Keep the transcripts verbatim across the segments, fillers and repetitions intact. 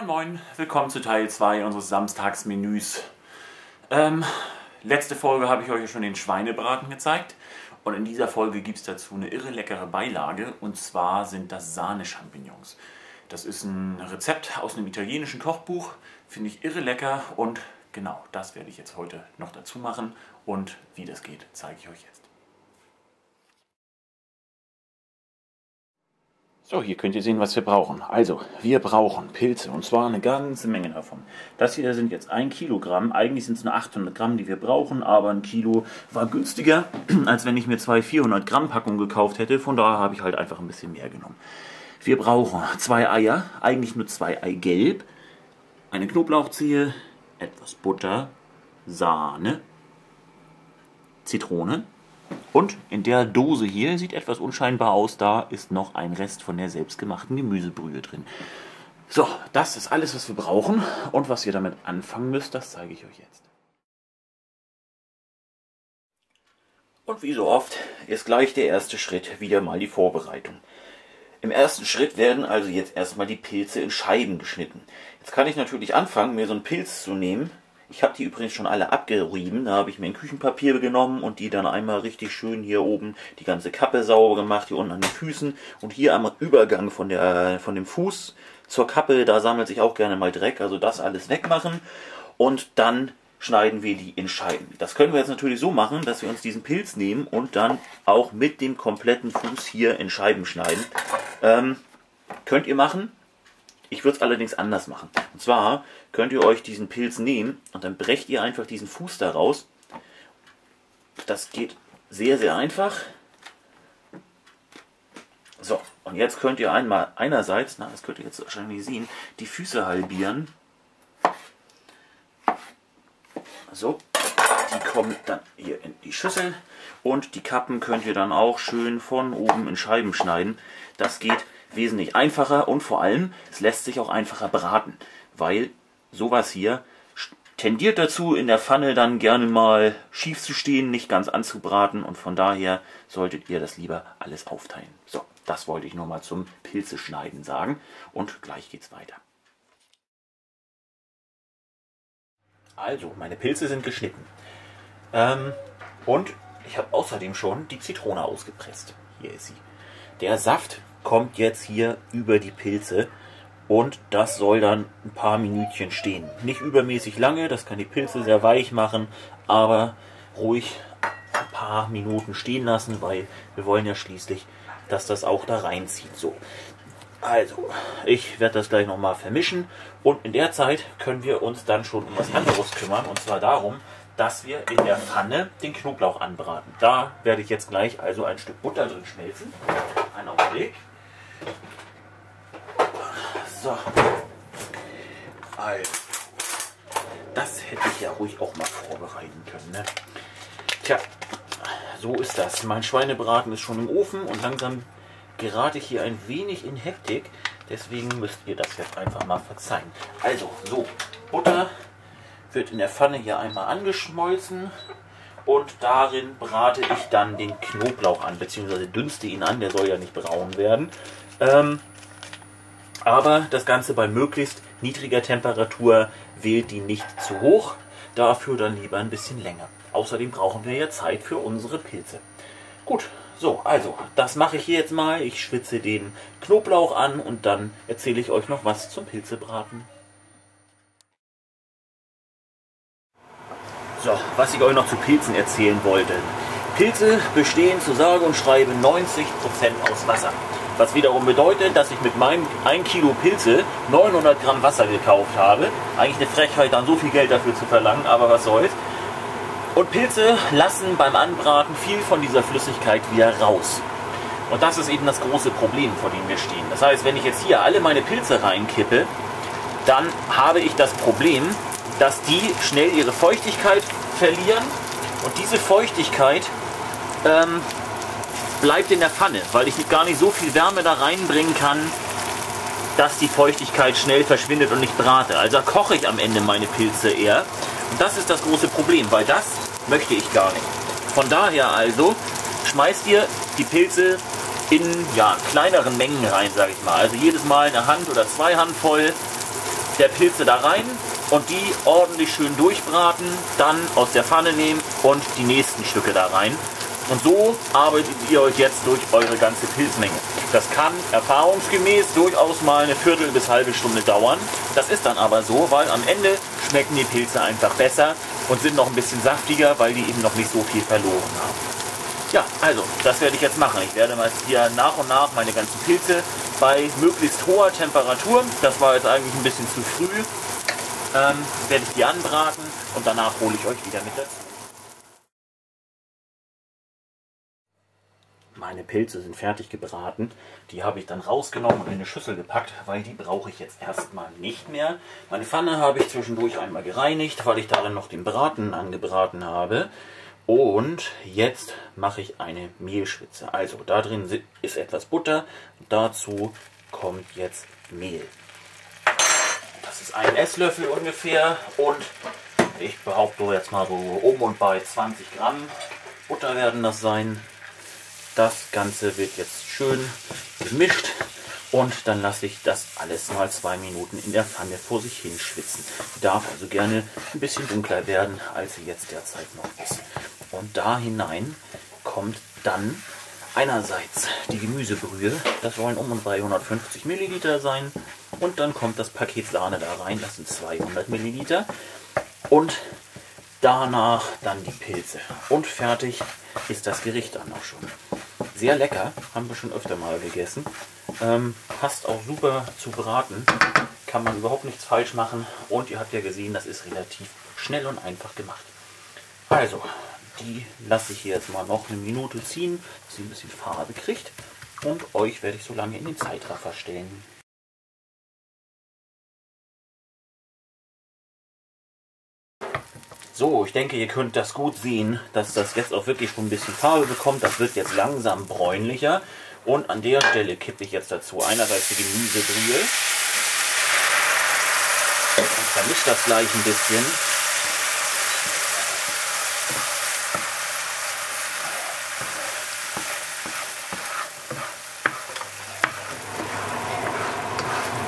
Moin Moin, willkommen zu Teil zwei unseres Samstagsmenüs. Ähm, letzte Folge habe ich euch ja schon den Schweinebraten gezeigt und in dieser Folge gibt es dazu eine irre leckere Beilage und zwar sind das Sahne-Champignons. Das ist ein Rezept aus einem italienischen Kochbuch, finde ich irre lecker und genau das werde ich jetzt heute noch dazu machen und wie das geht, zeige ich euch jetzt. So, hier könnt ihr sehen, was wir brauchen. Also, wir brauchen Pilze und zwar eine ganze Menge davon. Das hier sind jetzt ein Kilogramm. Eigentlich sind es nur achthundert Gramm, die wir brauchen, aber ein Kilo war günstiger, als wenn ich mir zwei vierhundert Gramm Packungen gekauft hätte. Von daher habe ich halt einfach ein bisschen mehr genommen. Wir brauchen zwei Eier, eigentlich nur zwei Eigelb, eine Knoblauchzehe, etwas Butter, Sahne, Zitrone. Und in der Dose hier, sieht etwas unscheinbar aus, da ist noch ein Rest von der selbstgemachten Gemüsebrühe drin. So, das ist alles, was wir brauchen und was ihr damit anfangen müsst, das zeige ich euch jetzt. Und wie so oft ist gleich der erste Schritt wieder mal die Vorbereitung. Im ersten Schritt werden also jetzt erstmal die Pilze in Scheiben geschnitten. Jetzt kann ich natürlich anfangen, mir so einen Pilz zu nehmen. Ich habe die übrigens schon alle abgerieben, da habe ich mir ein Küchenpapier genommen und die dann einmal richtig schön hier oben die ganze Kappe sauber gemacht, hier unten an den Füßen und hier am Übergang von, der, von dem Fuß zur Kappe, da sammelt sich auch gerne mal Dreck, also das alles wegmachen und dann schneiden wir die in Scheiben. Das können wir jetzt natürlich so machen, dass wir uns diesen Pilz nehmen und dann auch mit dem kompletten Fuß hier in Scheiben schneiden. Ähm, könnt ihr machen. Ich würde es allerdings anders machen. Und zwar könnt ihr euch diesen Pilz nehmen und dann brecht ihr einfach diesen Fuß da raus. Das geht sehr, sehr einfach. So, und jetzt könnt ihr einmal einerseits, na, das könnt ihr jetzt wahrscheinlich sehen, die Füße halbieren. So, die kommen dann hier in die Schüssel. Und die Kappen könnt ihr dann auch schön von oben in Scheiben schneiden. Das geht wesentlich einfacher und vor allem, es lässt sich auch einfacher braten, weil sowas hier tendiert dazu, in der Pfanne dann gerne mal schief zu stehen, nicht ganz anzubraten und von daher solltet ihr das lieber alles aufteilen. So, das wollte ich nochmal zum Pilze schneiden sagen und gleich geht's weiter. Also, meine Pilze sind geschnitten ähm, und ich habe außerdem schon die Zitrone ausgepresst. Hier ist sie. Der Saft kommt jetzt hier über die Pilze und das soll dann ein paar Minütchen stehen. Nicht übermäßig lange, das kann die Pilze sehr weich machen, aber ruhig ein paar Minuten stehen lassen, weil wir wollen ja schließlich, dass das auch da reinzieht. So. Also, ich werde das gleich nochmal vermischen und in der Zeit können wir uns dann schon um was anderes kümmern und zwar darum, dass wir in der Pfanne den Knoblauch anbraten. Da werde ich jetzt gleich also ein Stück Butter drin schmelzen. Einen Augenblick. So. Also. Das hätte ich ja ruhig auch mal vorbereiten können, ne? Tja, so ist das. Mein Schweinebraten ist schon im Ofen und langsam gerate ich hier ein wenig in Hektik. Deswegen müsst ihr das jetzt einfach mal verzeihen. Also, so. Butter wird in der Pfanne hier einmal angeschmolzen und darin brate ich dann den Knoblauch an, beziehungsweise dünste ihn an, der soll ja nicht braun werden. Ähm, aber das Ganze bei möglichst niedriger Temperatur, wählt die nicht zu hoch, dafür dann lieber ein bisschen länger. Außerdem brauchen wir ja Zeit für unsere Pilze. Gut, so, also, das mache ich hier jetzt mal. Ich schwitze den Knoblauch an und dann erzähle ich euch noch was zum Pilzebraten. So, was ich euch noch zu Pilzen erzählen wollte. Pilze bestehen zu sage und schreibe neunzig Prozent aus Wasser. Was wiederum bedeutet, dass ich mit meinem ein Kilo Pilze neunhundert Gramm Wasser gekauft habe. Eigentlich eine Frechheit, dann so viel Geld dafür zu verlangen, aber was soll's. Und Pilze lassen beim Anbraten viel von dieser Flüssigkeit wieder raus. Und das ist eben das große Problem, vor dem wir stehen. Das heißt, wenn ich jetzt hier alle meine Pilze reinkippe, dann habe ich das Problem, dass die schnell ihre Feuchtigkeit verlieren und diese Feuchtigkeit ähm, bleibt in der Pfanne, weil ich gar nicht so viel Wärme da reinbringen kann, dass die Feuchtigkeit schnell verschwindet und ich brate. Also koche ich am Ende meine Pilze eher und das ist das große Problem, weil das möchte ich gar nicht. Von daher also schmeißt ihr die Pilze in ja, kleineren Mengen rein, sage ich mal. Also jedes Mal eine Hand oder zwei Handvoll der Pilze da rein und die ordentlich schön durchbraten, dann aus der Pfanne nehmen und die nächsten Stücke da rein. Und so arbeitet ihr euch jetzt durch eure ganze Pilzmenge. Das kann erfahrungsgemäß durchaus mal eine Viertel bis halbe Stunde dauern. Das ist dann aber so, weil am Ende schmecken die Pilze einfach besser und sind noch ein bisschen saftiger, weil die eben noch nicht so viel verloren haben. Ja, also, das werde ich jetzt machen. Ich werde mal hier nach und nach meine ganzen Pilze bei möglichst hoher Temperatur, das war jetzt eigentlich ein bisschen zu früh, ähm, werde ich die anbraten und danach hole ich euch wieder mit dazu. Meine Pilze sind fertig gebraten. Die habe ich dann rausgenommen und in eine Schüssel gepackt, weil die brauche ich jetzt erstmal nicht mehr. Meine Pfanne habe ich zwischendurch einmal gereinigt, weil ich darin noch den Braten angebraten habe. Und jetzt mache ich eine Mehlschwitze. Also da drin ist etwas Butter. Dazu kommt jetzt Mehl. Das ist ein Esslöffel ungefähr. Und ich behaupte jetzt mal so um und bei zwanzig Gramm Butter werden das sein. Das Ganze wird jetzt schön gemischt und dann lasse ich das alles mal zwei Minuten in der Pfanne vor sich hin schwitzen. Darf also gerne ein bisschen dunkler werden, als sie jetzt derzeit noch ist. Und da hinein kommt dann einerseits die Gemüsebrühe, das sollen um und bei hundertfünfzig Milliliter sein. Und dann kommt das Paket Sahne da rein, das sind zweihundert Milliliter. Und danach dann die Pilze. Und fertig ist das Gericht dann auch schon. Sehr lecker, haben wir schon öfter mal gegessen. Ähm, passt auch super zu braten, kann man überhaupt nichts falsch machen. Und ihr habt ja gesehen, das ist relativ schnell und einfach gemacht. Also, die lasse ich hier jetzt mal noch eine Minute ziehen, dass sie ein bisschen Farbe kriegt. Und euch werde ich so lange in den Zeitraffer stellen. So, ich denke, ihr könnt das gut sehen, dass das jetzt auch wirklich schon ein bisschen Farbe bekommt. Das wird jetzt langsam bräunlicher. Und an der Stelle kippe ich jetzt dazu einerseits die Gemüsebrühe. Und vermische das gleich ein bisschen.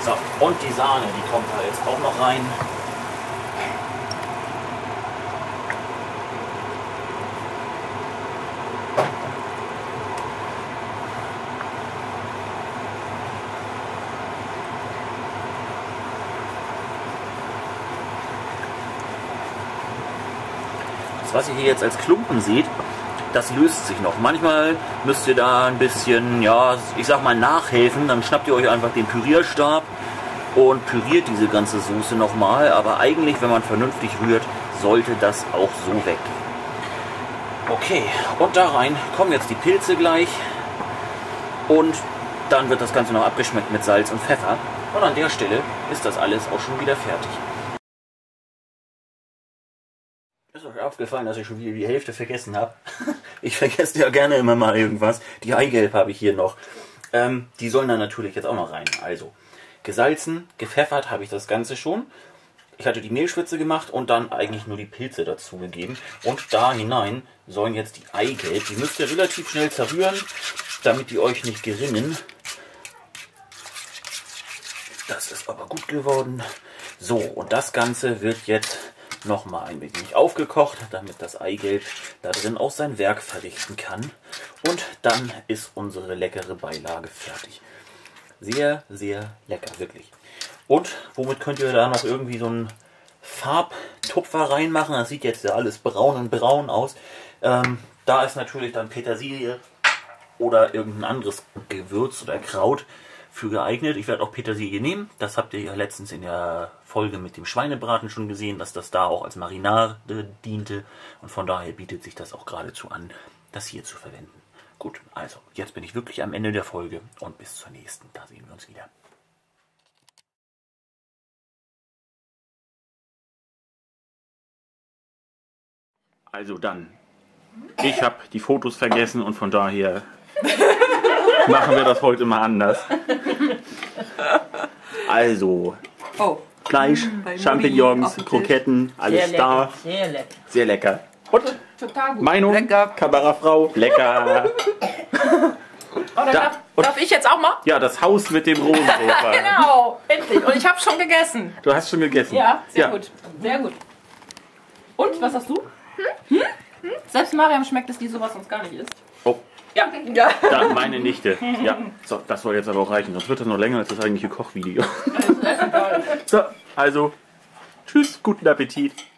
So, und die Sahne, die kommt da jetzt auch noch rein. Was ihr hier jetzt als Klumpen seht, das löst sich noch. Manchmal müsst ihr da ein bisschen, ja, ich sag mal nachhelfen. Dann schnappt ihr euch einfach den Pürierstab und püriert diese ganze Soße nochmal. Aber eigentlich, wenn man vernünftig rührt, sollte das auch so weggehen. Okay, und da rein kommen jetzt die Pilze gleich. Und dann wird das Ganze noch abgeschmeckt mit Salz und Pfeffer. Und an der Stelle ist das alles auch schon wieder fertig. Ist euch aufgefallen, dass ich schon wieder die Hälfte vergessen habe? Ich vergesse ja gerne immer mal irgendwas. Die Eigelb habe ich hier noch. Ähm, die sollen dann natürlich jetzt auch noch rein. Also, gesalzen, gepfeffert habe ich das Ganze schon. Ich hatte die Mehlschwitze gemacht und dann eigentlich nur die Pilze dazu gegeben. Und da hinein sollen jetzt die Eigelb, die müsst ihr relativ schnell zerrühren, damit die euch nicht gerinnen. Das ist aber gut geworden. So, und das Ganze wird jetzt nochmal ein wenig aufgekocht, damit das Eigelb da drin auch sein Werk verrichten kann. Und dann ist unsere leckere Beilage fertig. Sehr, sehr lecker, wirklich. Und womit könnt ihr da noch irgendwie so einen Farbtupfer reinmachen? Das sieht jetzt ja alles braun und braun aus. Ähm, da ist natürlich dann Petersilie oder irgendein anderes Gewürz oder Kraut für geeignet. Ich werde auch Petersilie nehmen. Das habt ihr ja letztens in der Folge mit dem Schweinebraten schon gesehen, dass das da auch als Marinade diente. Und von daher bietet sich das auch geradezu an, das hier zu verwenden. Gut, also jetzt bin ich wirklich am Ende der Folge und bis zur nächsten. Da sehen wir uns wieder. Also dann, ich habe die Fotos vergessen und von daher machen wir das heute mal anders. Also, oh. Fleisch, mmh, Champignons, Kroketten, alles sehr da. Lecker, sehr lecker. Sehr lecker. Und? Total gut. Meinung? Lecker. Kamerafrau? Lecker. Oh, da Und darf ich jetzt auch mal? Ja, das Haus mit dem Rosensofa. Genau, endlich. Und ich habe schon gegessen. Du hast schon gegessen? Ja, sehr ja. gut. Sehr gut. Und, was hast du? Hm? Hm? Selbst Mariam schmeckt es, die sowas sonst gar nicht isst. Oh. Ja. ja. Da, meine Nichte. Ja. So, das soll jetzt aber auch reichen. Sonst wird das noch länger als das eigentliche Kochvideo. Das ist so, also, tschüss, guten Appetit.